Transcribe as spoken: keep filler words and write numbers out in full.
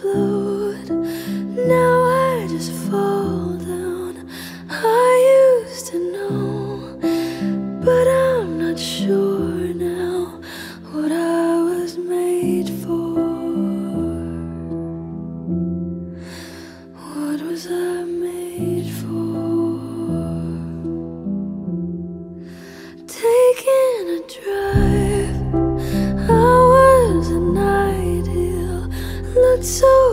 float. Now I just fall down. I used to know, but I'm not sure now what I was made for. What was I made for? Taking a drive, I was an ideal. Looked so